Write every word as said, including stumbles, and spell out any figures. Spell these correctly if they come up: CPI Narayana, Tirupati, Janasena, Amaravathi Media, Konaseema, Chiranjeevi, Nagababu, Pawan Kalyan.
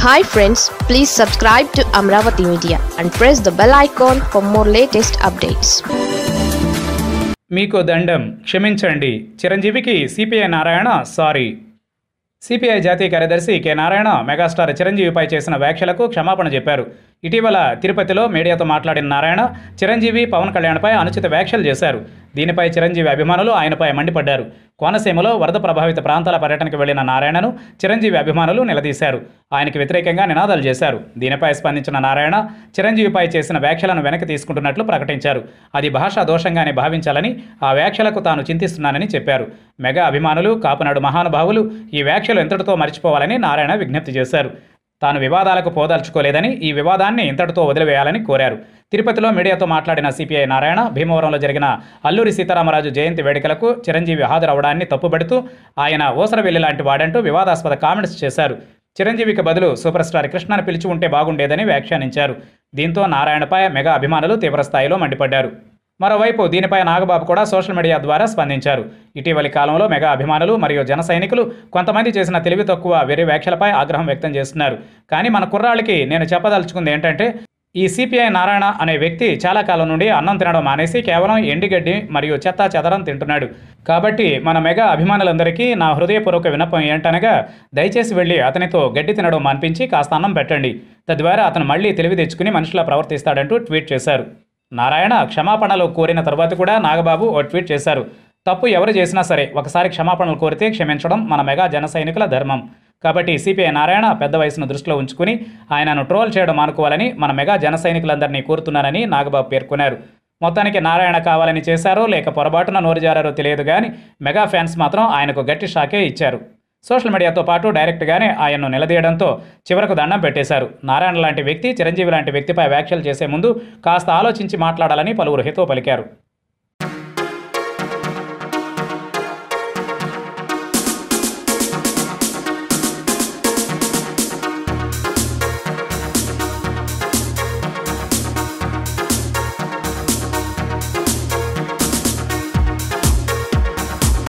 Hi friends, please subscribe to Amaravathi Media and press the bell icon for more latest updates. Meeko Dandam, Kshaminchandi, Chiranjeeviki, C P I Narayana, sorry. C P I Jati Karyadarshi K Narayana, Megastar Chiranjeevi Pai Chesina Vyakhyalaku Kshamaapana Chepparu. Itivela Tirupatilo Mediato Matladina Narayana, Chiranjeevi Pawan Kalyan Pai Anuchita Vyakhyalalu Chesaru. Dinipai Chiranjeevi Abhimanalu Ayanapai Mandipadaru. Konaseemalo Varada Prabhavita Prantala Paryatanaki Vellina Narayananu Chiranjeevi Abhimanalu Niladeesaru. Ayanaki Vyatirekamga Ninadalu Chesaru. Dinipai Spandinchina Narayana Chiranjeevi Pai Chesina Vyakhyalanu Venaki Teesukuntunnatlu Prakatincharu. Adi Bhasha Doshangane Bhavinchalani Aa Vyakhyalaku Taanu Chintistunanani Chepparu. Mega Abhimanalu Kaapanadu Mahanubhavulu Ee Vyakhyalalu Entatoto Marichipovalani Narayana Vignapti Chesaru. Tanu Vivadalaku Podaluchukoledani, Ee Vivadaanni Intatiతో వదిలివేయాలని కోరారు. తిరుపతిలో మీడియాతో మాట్లాడిన CPI Narayana భీమవరంలో జరిగిన అల్లూరి సీతారామరాజు జయంతి వేడుకలకు చిరంజీవి హాజరవడాన్ని తప్పుబడుతూ ఆయన ఓసరవెల్లి లాంటి వాడంటూ వివాదాస్పద కామెంట్స్ చేశారు. చిరంజీవికి బదులు సూపర్ స్టార్ కృష్ణను పిలిచి ఉంటే బాగుండేదని వ్యాఖ్యానించారు. దీంతో నారాయణపై మెగా అభిమానులు తీవ్రస్థాయిలో మండిపడ్డారు. మరోవైపు దీనిపై నాగబాబు కూడా సోషల్ మీడియా ద్వారా స్పందించారు. ఇటీవలి కాలంలో మెగా అభిమానులు మరియు జన సైనికులు కొంతమంది చేసిన తెలివి తక్కువ వేరే వ్యాఖ్యలపై ఆగ్రహం వ్యక్తం చేస్తున్నారు. కానీ మన కుర్రాళ్ళకి నేను చెప్పదలుచుకుంది ఏంటంటే, ఈ సిపిఐ నారాయణ అనే వ్యక్తి చాలా కాలం నుండి అన్నం తినడం మానేసి కేవలం ఎండిగడ్డి మరియు చెత్తా చెదరం తింటున్నాడు. కాబట్టి మన మెగా అభిమానులందరికీ నా హృదయపూర్వక విన్నపం ఏంటనగా, దయచేసి వెళ్ళి అతనితో గడ్డి తినడం మాన్పించి కాస్త అన్నం పెట్టండి. తద్వారా అతను మళ్లీ తెలివి తెచ్చుకుని మనుషులా ప్రవర్తిస్తాడంటూ ట్వీట్ చేశారు. నారాయణ క్షమాపణలు కోరిన తర్వాత కూడా నాగబాబు ఓ ట్వీట్ చేశారు. తప్పు ఎవరు చేసినా సరే ఒకసారి క్షమాపణలు కోరితే క్షమించడం మన మెగా జన సైనికుల ధర్మం. కాబట్టి సిపిఐ నారాయణ పెద్ద వయసును దృష్టిలో ఉంచుకుని ఆయనను ట్రోల్ చేయడం మానుకోవాలని మన మెగా జన సైనికులందరినీ కోరుతున్నానని నాగబాబు పేర్కొన్నారు. మొత్తానికి నారాయణ కావాలని చేశారో లేక పొరపాటున నోరు జారారో తెలియదు, కానీ మెగా ఫ్యాన్స్ మాత్రం ఆయనకు గట్టి షాకే ఇచ్చారు. సోషల్ మీడియాతో పాటు డైరెక్ట్గానే ఆయన్ను నిలదీయడంతో చివరకు దండం పెట్టేశారు. నారాయణ లాంటి వ్యక్తి చిరంజీవి లాంటి వ్యక్తిపై వ్యాఖ్యలు చేసే ముందు కాస్త ఆలోచించి మాట్లాడాలని పలువురు హితో పలికారు.